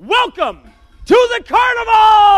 Welcome to the Carnival!